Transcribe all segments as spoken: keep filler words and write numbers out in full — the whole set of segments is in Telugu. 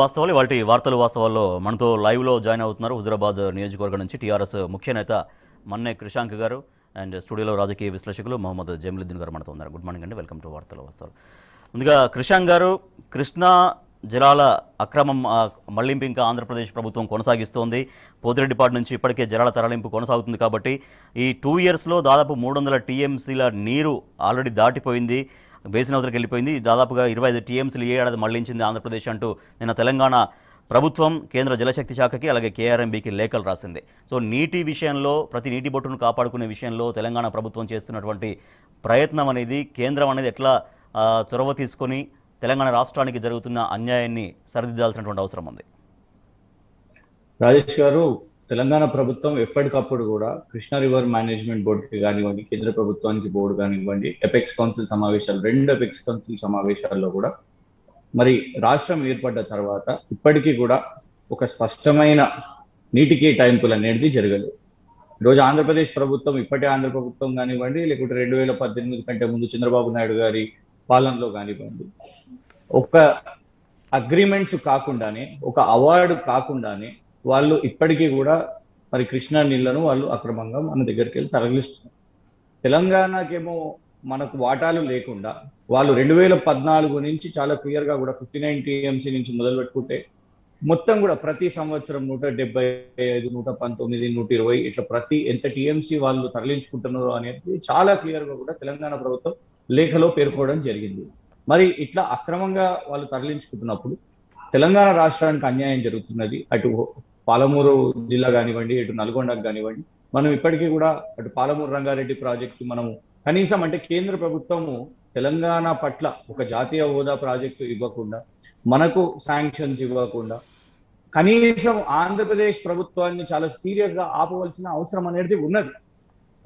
వాస్తవాలు వాళ్ళటి వార్తలు వాస్తవాల్లో మనతో లైవ్ లో జాయిన్ అవుతున్నారు హుజరాబాద్ నియోజకవర్గం నుంచి టిఆర్ఎస్ ముఖ్య నేత మన్నే కృష్ణాంక్ గారు అండ్ స్టూడియోలో రాజకీయ విశ్లేషకులు మొహమ్మద్ జమలుద్దీన్ గారు మనతో ఉన్నారు. గుడ్ మార్నింగ్ అండి, వెల్కమ్ టు వార్తలు వాస్తవాలు. ముందుగా కృష్ణాంక్ గారు, కృష్ణా జలాల అక్రమం మళ్లింపు ఇంకా ఆంధ్రప్రదేశ్ ప్రభుత్వం కొనసాగిస్తోంది. పోదిరెడ్డిపాడు నుంచి ఇప్పటికే జలాల తరలింపు కొనసాగుతుంది కాబట్టి ఈ టూ ఇయర్స్లో దాదాపు మూడు వందల టీఎంసీల నీరు ఆల్రెడీ దాటిపోయింది, బేసిన్ అవతలకి వెళ్ళిపోయింది. దాదాపుగా ఇరవై ఐదు టీఎంసీలు ఏ ఏడాది మళ్లించింది ఆంధ్రప్రదేశ్ అంటూ నిన్న తెలంగాణ ప్రభుత్వం కేంద్ర జలశక్తి శాఖకి అలాగే కేఆర్ఎంబీకి లేఖలు రాసింది. సో నీటి విషయంలో, ప్రతి నీటి బొట్టును కాపాడుకునే విషయంలో తెలంగాణ ప్రభుత్వం చేస్తున్నటువంటి ప్రయత్నం అనేది, కేంద్రం అనేది ఎట్లా చొరవ తీసుకొని తెలంగాణ రాష్ట్రానికి జరుగుతున్న అన్యాయాన్ని సరిదిద్దాల్సినటువంటి అవసరం ఉంది. రాజేష్ గారు, తెలంగాణ ప్రభుత్వం ఎప్పటికప్పుడు కూడా కృష్ణా రివర్ మేనేజ్మెంట్ బోర్డుకి కానివ్వండి, కేంద్ర ప్రభుత్వానికి బోర్డు కానివ్వండి, ఎపెక్స్ కౌన్సిల్ సమావేశాలు, రెండు ఎపెక్స్ కౌన్సిల్ సమావేశాల్లో కూడా, మరి రాష్ట్రం ఏర్పడ్డ తర్వాత ఇప్పటికీ కూడా ఒక స్పష్టమైన నీటి కేటాయింపులు అనేది జరగలేదు. ఈరోజు ఆంధ్రప్రదేశ్ ప్రభుత్వం, ఇప్పటి ఆంధ్ర ప్రభుత్వం కానివ్వండి, లేకుంటే రెండు వేల పద్దెనిమిది కంటే ముందు చంద్రబాబు నాయుడు గారి పాలనలో కానివ్వండి, ఒక అగ్రిమెంట్స్ కాకుండానే, ఒక అవార్డు కాకుండానే వాళ్ళు ఇప్పటికీ కూడా మరి కృష్ణా నీళ్లను వాళ్ళు అక్రమంగా మన దగ్గరికి వెళ్ళి తరలిస్తున్నారు. తెలంగాణకేమో మనకు వాటాలు లేకుండా వాళ్ళు రెండు వేల పద్నాలుగు నుంచి చాలా క్లియర్గా కూడా ఫిఫ్టీ నైన్ టీఎంసీ నుంచి మొదలు పెట్టుకుంటే మొత్తం కూడా ప్రతి సంవత్సరం నూట డెబ్బై ఐదు నూట పంతొమ్మిది నూట ఇరవై ఇట్లా ప్రతి ఎంత టీఎంసీ వాళ్ళు తరలించుకుంటున్నారు అనేది చాలా క్లియర్గా కూడా తెలంగాణ ప్రభుత్వం లేఖలో పేర్కోవడం జరిగింది. మరి ఇట్లా అక్రమంగా వాళ్ళు తరలించుకుంటున్నప్పుడు తెలంగాణ రాష్ట్రానికి అన్యాయం జరుగుతున్నది. అటు పాలమూరు జిల్లా కానివ్వండి, ఇటు నల్గొండకు కానివ్వండి, మనం ఇప్పటికీ కూడా అటు పాలమూరు రంగారెడ్డి ప్రాజెక్టు మనము కనీసం అంటే కేంద్ర ప్రభుత్వము తెలంగాణ పట్ల ఒక జాతీయ హోదా ప్రాజెక్టు ఇవ్వకుండా, మనకు శాంక్షన్స్ ఇవ్వకుండా, కనీసం ఆంధ్రప్రదేశ్ ప్రభుత్వాన్ని చాలా సీరియస్ గా ఆపవలసిన అవసరం అనేది ఉన్నది.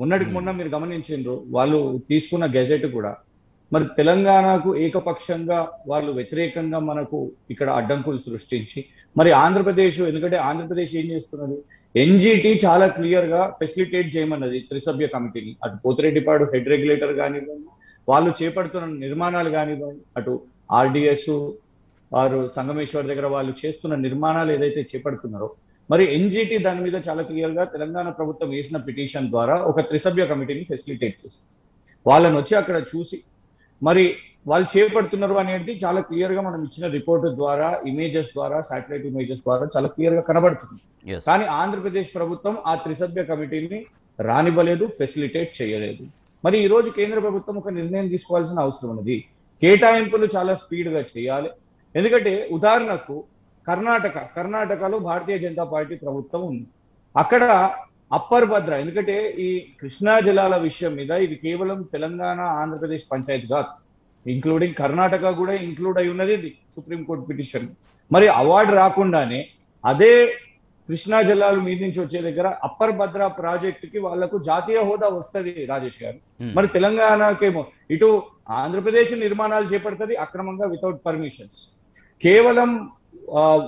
ఉన్నటికి మొన్న మీరు గమనించిండ్రు, వాళ్ళు తీసుకున్న గెజెట్ కూడా మరి తెలంగాణకు ఏకపక్షంగా వాళ్ళు వ్యతిరేకంగా మనకు ఇక్కడ అడ్డంకులు సృష్టించి, మరి ఆంధ్రప్రదేశ్, ఎందుకంటే ఆంధ్రప్రదేశ్ ఏం చేస్తున్నది, ఎన్జీటీ చాలా క్లియర్ గా ఫెసిలిటేట్ చేయమన్నది త్రిసభ్య కమిటీని. అటు పోతిరెడ్డిపాడు హెడ్ రెగ్యులేటర్ కానివ్వండి, వాళ్ళు చేపడుతున్న నిర్మాణాలు కానివ్వండి, అటు ఆర్డిఎస్ వారు సంగమేశ్వర్ దగ్గర వాళ్ళు చేస్తున్న నిర్మాణాలు ఏదైతే చేపడుతున్నారో, మరి ఎన్జీటీ దాని మీద చాలా క్లియర్ గా తెలంగాణ ప్రభుత్వం వేసిన పిటిషన్ ద్వారా ఒక త్రిసభ్య కమిటీని ఫెసిలిటేట్ చేస్తుంది. వాళ్ళని వచ్చి అక్కడ చూసి మరి వాళ్ళు చేపడుతున్నారు అనేది చాలా క్లియర్ గా మనం ఇచ్చిన రిపోర్ట్ ద్వారా, ఇమేజెస్ ద్వారా, శాటిలైట్ ఇమేజెస్ ద్వారా చాలా క్లియర్ గా కనబడుతుంది. కానీ ఆంధ్రప్రదేశ్ ప్రభుత్వం ఆ త్రిసభ్య కమిటీని రానివ్వలేదు, ఫెసిలిటేట్ చేయలేదు. మరి ఈ రోజు కేంద్ర ప్రభుత్వం ఒక నిర్ణయం తీసుకోవాల్సిన అవసరం ఉన్నది. కేటాయింపులు చాలా స్పీడ్ గా చేయాలి. ఎందుకంటే ఉదాహరణకు కర్ణాటక, కర్ణాటకలో భారతీయ జనతా పార్టీ ప్రభుత్వం ఉంది. అక్కడ అప్పర్ భద్ర, ఎందుకంటే ఈ కృష్ణా జలాల విషయం మీద ఇది కేవలం తెలంగాణ ఆంధ్రప్రదేశ్ పంచాయతీ కాదు, ఇంక్లూడింగ్ కర్ణాటక కూడా ఇంక్లూడ్ అయి ఉన్నది ఇది సుప్రీంకోర్టు పిటిషన్. మరి అవార్డు రాకుండానే అదే కృష్ణా జలాల మీద నుంచి వచ్చే దగ్గర అప్పర్ భద్ర ప్రాజెక్టు కి వాళ్లకు జాతీయ హోదా వస్తుంది రాజేష్ గారు. మరి తెలంగాణకేమో ఇటు ఆంధ్రప్రదేశ్ నిర్మాణాలు చేపడుతుంది అక్రమంగా వితౌట్ పర్మిషన్స్, కేవలం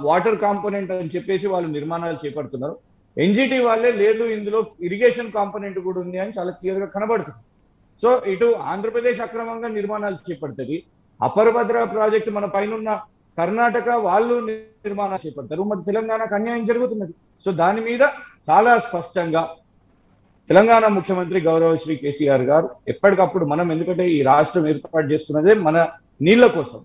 వాటర్ కాంపోనెంట్ అని చెప్పేసి వాళ్ళు నిర్మాణాలు చేపడుతున్నారు. ఎన్జిటి వాళ్ళే లేదు ఇందులో ఇరిగేషన్ కాంపోనెంట్ కూడా ఉంది అని చాలా క్లియర్ గా కనబడుతుంది. సో ఇటు ఆంధ్రప్రదేశ్ అక్రమంగా నిర్మాణాలు చేపడుతుంది, అప్పర్ భద్ర ప్రాజెక్టు మన పైన కర్ణాటక వాళ్ళు నిర్మాణాలు చేపడతారు, మరి తెలంగాణకు అన్యాయం జరుగుతున్నది. సో దాని మీద చాలా స్పష్టంగా తెలంగాణ ముఖ్యమంత్రి గౌరవ శ్రీ కేసీఆర్ గారు ఎప్పటికప్పుడు మనం, ఎందుకంటే ఈ రాష్ట్రం ఏర్పాటు చేస్తున్నదే మన నీళ్ల కోసం,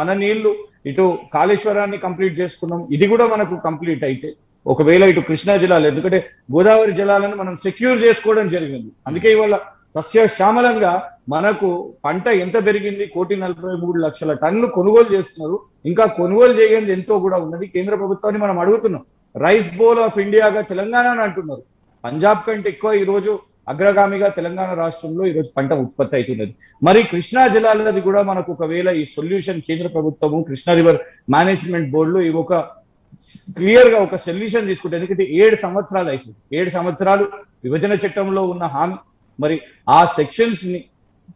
మన నీళ్లు ఇటు కాలేశ్వరాన్ని కంప్లీట్ చేసుకున్నాం, ఇది కూడా మనకు కంప్లీట్ అయితే ఒకవేళ ఇటు కృష్ణా జలాలు, ఎందుకంటే గోదావరి జలాలను మనం సెక్యూర్ చేసుకోవడం జరిగింది. అందుకే ఇవాళ సస్యశ్యామలంగా మనకు పంట ఎంత పెరిగింది, కోటి నలభై మూడు లక్షల టన్నులు కొనుగోలు చేస్తున్నారు. ఇంకా కొనుగోలు చేయండి ఎంతో కూడా ఉన్నది. కేంద్ర ప్రభుత్వాన్ని మనం అడుగుతున్నాం, రైస్ బౌల్ ఆఫ్ ఇండియాగా తెలంగాణ అంటున్నారు. పంజాబ్ కంటే ఎక్కువ ఈ రోజు అగ్రగామిగా తెలంగాణ రాష్ట్రంలో ఈరోజు పంట ఉత్పత్తి అవుతున్నది. మరి కృష్ణా జలాలది కూడా మనకు ఒకవేళ ఈ సొల్యూషన్ కేంద్ర ప్రభుత్వము కృష్ణా రివర్ మేనేజ్మెంట్ బోర్డులో ఈ ఒక క్లియర్ గా ఒక సొల్యూషన్ తీసుకుంటే, ఎందుకంటే ఏడు సంవత్సరాలు అవుతుంది, ఏడు సంవత్సరాలు విభజన చట్టంలో ఉన్న హామీ, మరి ఆ సెక్షన్స్ ని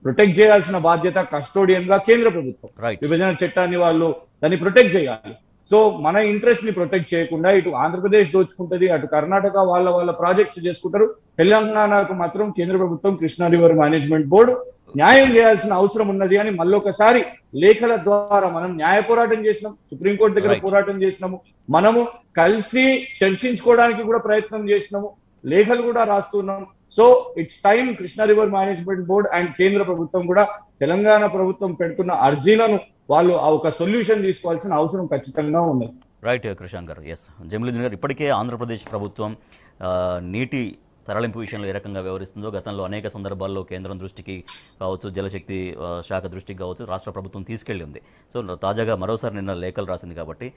ప్రొటెక్ట్ చేయాల్సిన బాధ్యత కస్టోడియన్ గా కేంద్ర ప్రభుత్వం. విభజన చట్టాన్ని వాళ్ళు దాన్ని ప్రొటెక్ట్ చేయాలి. సో మన ఇంట్రెస్ట్ ని ప్రొటెక్ట్ చేయకుండా ఇటు ఆంధ్రప్రదేశ్ దోచుకుంటది, అటు కర్ణాటక వాళ్ళ వాళ్ళ ప్రాజెక్ట్స్ చేసుకుంటారు, తెలంగాణకు మాత్రం కేంద్ర ప్రభుత్వం కృష్ణా రివర్ మేనేజ్మెంట్ బోర్డు న్యాయం చేయాల్సిన అవసరం ఉన్నది అని మళ్ళొకసారి లేఖల ద్వారా మనం న్యాయ పోరాటం చేసాం సుప్రీం కోర్టు దగ్గర పోరాటం చేసాము మనము కలిసి చర్చించుకోవడానికి కూడా ప్రయత్నం చేసాము లేఖలు కూడా రాస్తున్నాం so it's time Krishna river management board and కేంద్ర ప్రభుత్వం కూడా తెలంగాణ ప్రభుత్వం పెడుతున్న అర్జీలను వాళ్ళు ఒక సొల్యూషన్ తీసుకోవాల్సిన అవసరం ఖచ్చితంగా ఉంది రైట్ కృష్ణాంక్ గారు yes జమలుద్దీన్ గారు ఇప్పటికే ఆంధ్రప్రదేశ్ ప్రభుత్వం నీటి తరలింపు విషయంలో ఏ రకంగా వ్యవహరిస్తుందో గతంలో అనేక సందర్భాల్లో కేంద్రం దృష్టికి కావచ్చు జలశక్తి శాఖ దృష్టికి కావచ్చు రాష్ట్ర ప్రభుత్వం తీసుకెళ్ళింది సో తాజాగా మరోసారి నిన్న లేఖలు రాసింది కాబట్టి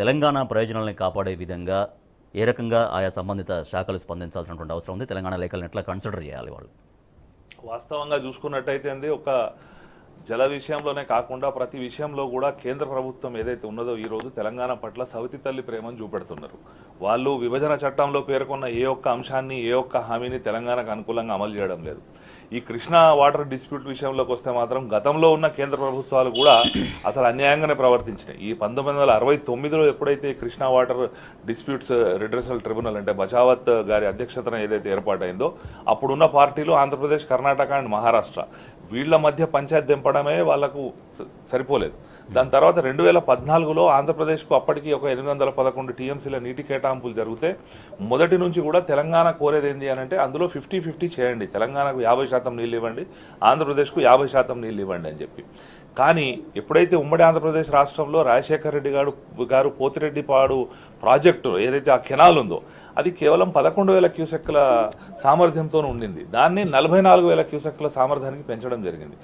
తెలంగాణ ప్రయోజనాలను కాపాడే విధంగా ఏ రకంగా ఆయా సంబంధిత శాఖలు స్పందించాల్సినటువంటి అవసరం ఉంది తెలంగాణ లేఖలను ఎట్లా కన్సిడర్ చేయాలి వాళ్ళు వాస్తవంగా చూసుకున్నట్టయితే ఒక జల విషయంలోనే కాకుండా ప్రతి విషయంలో కూడా కేంద్ర ప్రభుత్వం ఏదైతే ఉన్నదో ఈరోజు తెలంగాణ పట్ల సవితి తల్లి ప్రేమను చూపెడుతున్నారు వాళ్ళు విభజన చట్టంలో పేర్కొన్న ఏ ఒక్క అంశాన్ని ఏ ఒక్క హామీని తెలంగాణకు అనుకూలంగా అమలు చేయడం లేదు ఈ కృష్ణా వాటర్ డిస్ప్యూట్ విషయంలోకి వస్తే మాత్రం గతంలో ఉన్న కేంద్ర ప్రభుత్వాలు కూడా అసలు అన్యాయంగానే ప్రవర్తించినాయి ఈ పంతొమ్మిది వందల అరవై తొమ్మిదిలో ఎప్పుడైతే Krishna water disputes redressal tribunal అంటే బచావత్ గారి అధ్యక్షతన ఏదైతే ఏర్పాటైందో అప్పుడున్న పార్టీలు ఆంధ్రప్రదేశ్ కర్ణాటక అండ్ మహారాష్ట్ర వీళ్ళ మధ్య పంచాయత్ దింపడమే వాళ్ళకు సరిపోలేదు దాని తర్వాత రెండు వేల పద్నాలుగులో ఆంధ్రప్రదేశ్కు అప్పటికి ఒక ఎనిమిది వందల పదకొండు టీఎంసీల నీటి కేటాయింపులు జరిగితే మొదటి నుంచి కూడా తెలంగాణ కోరేది ఏంటి అని అంటే అందులో ఫిఫ్టీ ఫిఫ్టీ చేయండి తెలంగాణకు యాభై శాతం నీళ్ళు ఇవ్వండి ఆంధ్రప్రదేశ్కు యాభై శాతం నీళ్ళు ఇవ్వండి అని చెప్పి కానీ ఎప్పుడైతే ఉమ్మడి ఆంధ్రప్రదేశ్ రాష్ట్రంలో రాజశేఖర రెడ్డి గారు గారు పోతిరెడ్డి పాడు ప్రాజెక్టు ఏదైతే ఆ కెనాల్ ఉందో అది కేవలం పదకొండు వేల క్యూసెక్ల సామర్థ్యంతో ఉండింది దాన్ని నలభై నాలుగు వేల క్యూసెక్ల సామర్థ్యానికి పెంచడం జరిగింది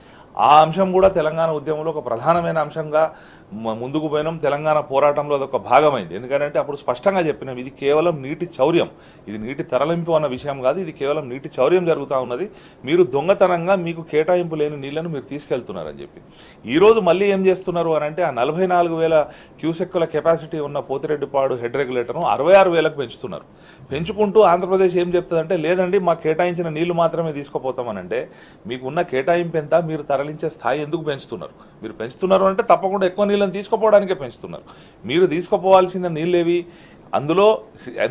ఆ అంశం కూడా తెలంగాణ ఉద్యమంలో ఒక ప్రధానమైన అంశంగా ముందుకు పోయినాం తెలంగాణ పోరాటంలో అదొక భాగమైంది ఎందుకంటే అప్పుడు స్పష్టంగా చెప్పినాం ఇది కేవలం నీటి చౌర్యం ఇది నీటి తరలింపు అన్న విషయం కాదు ఇది కేవలం నీటి చౌర్యం జరుగుతూ ఉన్నది మీరు దొంగతనంగా మీకు కేటాయింపు లేని నీళ్లను మీరు తీసుకెళ్తున్నారని చెప్పి ఈరోజు మళ్ళీ ఏం చేస్తున్నారు అని అంటే ఆ నలభై నాలుగు వేల క్యూసెక్కుల కెపాసిటీ ఉన్న పోతిరెడ్డిపాడు హెడ్ రెగ్యులేటర్ను అరవై ఆరు వేలకు పెంచుతున్నారు పెంచుకుంటూ ఆంధ్రప్రదేశ్ ఏం చెప్తుందంటే లేదండి మా కేటాయించిన నీళ్లు మాత్రమే తీసుకుపోతామనంటే మీకున్న కేటాయింపు ఎంత మీరు తరలించే స్థాయి ఎందుకు పెంచుతున్నారు మీరు పెంచుతున్నారు అంటే తప్పకుండా ఎక్కువ నీళ్ళని తీసుకుపోవడానికే పెంచుతున్నారు మీరు తీసుకుపోవాల్సిన నీళ్ళేవి అందులో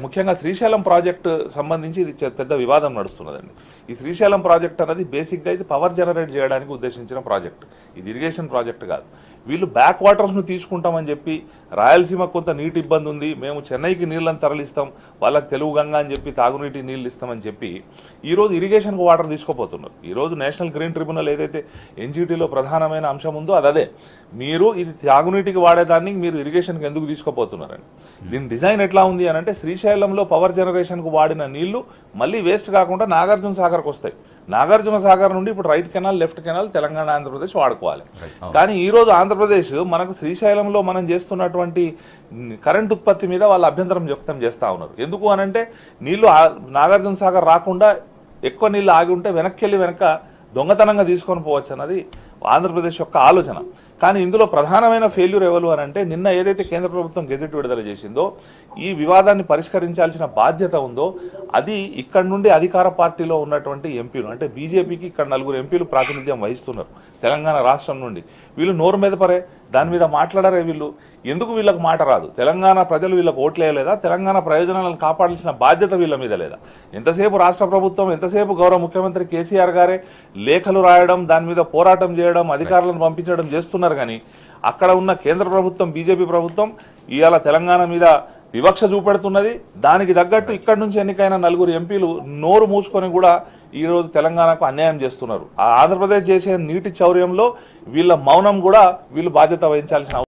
ముఖ్యంగా శ్రీశైలం ప్రాజెక్టు సంబంధించి ఇది పెద్ద వివాదం నడుస్తున్నదండి ఈ శ్రీశైలం ప్రాజెక్ట్ అనేది బేసిక్గా ఇది పవర్ జనరేట్ చేయడానికి ఉద్దేశించిన ప్రాజెక్ట్ ఇది ఇరిగేషన్ ప్రాజెక్ట్ కాదు వీళ్ళు బ్యాక్ వాటర్స్ను తీసుకుంటామని చెప్పి రాయలసీమకు కొంత నీటి ఇబ్బంది ఉంది మేము చెన్నైకి నీళ్ళని తరలిస్తాం వాళ్ళకి తెలుగు గంగా అని చెప్పి తాగునీటి నీళ్ళు ఇస్తామని చెప్పి ఈరోజు ఇరిగేషన్కు వాటర్ తీసుకోపోతున్నారు ఈరోజు నేషనల్ గ్రీన్ ట్రిబ్యునల్ ఏదైతే ఎన్జీటీలో ప్రధానమైన అంశం ఉందో అది అదే మీరు ఇది తాగునీటికి వాడేదాన్ని మీరు ఇరిగేషన్కి ఎందుకు తీసుకుపోతున్నారని దీని డిజైన్ ఎట్లా ఉంది అని అంటే శ్రీశైలంలో పవర్ జనరేషన్కు వాడిన నీళ్లు మళ్ళీ వేస్ట్ కాకుండా నాగార్జున సాగర్కు వస్తాయి నాగార్జున సాగర్ నుండి ఇప్పుడు right canal left canal Telangana Andhra Pradesh వాడుకోవాలి కానీ ఈరోజు ఆంధ్రప్రదేశ్ మనకు శ్రీశైలంలో మనం చేస్తున్నటువంటి కరెంట్ ఉత్పత్తి మీద వాళ్ళు అభ్యంతరం వ్యక్తం చేస్తూ ఉన్నారు ఎందుకు అని అంటే నీళ్లు నాగార్జున సాగర్ రాకుండా ఎక్కువ నీళ్ళు ఆగి ఉంటే వెనక్కి వెళ్ళి వెనక దొంగతనంగా తీసుకొని పోవచ్చు అన్నది ఆంధ్రప్రదేశ్ యొక్క ఆలోచన కానీ ఇందులో ప్రధానమైన ఫెయిల్యూర్ ఎవరు అని అంటే నిన్న ఏదైతే కేంద్ర ప్రభుత్వం గెజెట్ విడుదల చేసిందో ఈ వివాదాన్ని పరిష్కరించాల్సిన బాధ్యత ఉందో అది ఇక్కడ నుండి అధికార పార్టీలో ఉన్నటువంటి ఎంపీలు అంటే బీజేపీకి ఇక్కడ నలుగురు ఎంపీలు ప్రాతినిధ్యం వహిస్తున్నారు తెలంగాణ రాష్ట్రం నుండి వీళ్ళు నోరు మీద పరే దాని మీద మాట్లాడరే వీళ్ళు ఎందుకు వీళ్ళకి మాట రాదు తెలంగాణ ప్రజలు వీళ్ళకి ఓట్లేయలేదా తెలంగాణ ప్రయోజనాలను కాపాడాల్సిన బాధ్యత వీళ్ళ మీద లేదా ఎంతసేపు రాష్ట్ర ప్రభుత్వం ఎంతసేపు గౌరవ ముఖ్యమంత్రి కేసీఆర్ గారే లేఖలు రాయడం దాని మీద పోరాటం చేయడం అధికారులను పంపించడం చేస్తున్నారు కానీ అక్కడ ఉన్న కేంద్ర ప్రభుత్వం బీజేపీ ప్రభుత్వం ఇవాళ తెలంగాణ మీద వివక్ష చూపెడుతున్నది దానికి తగ్గట్టు ఇక్కడ నుంచి ఎన్నికైన నలుగురు ఎంపీలు నోరు మూసుకొని కూడా ఈరోజు తెలంగాణకు అన్యాయం చేస్తున్నారు ఆంధ్రప్రదేశ్ చేసే నీటి చౌర్యంలో వీళ్ళ మౌనం కూడా వీళ్ళు బాధ్యత వహించాల్సిన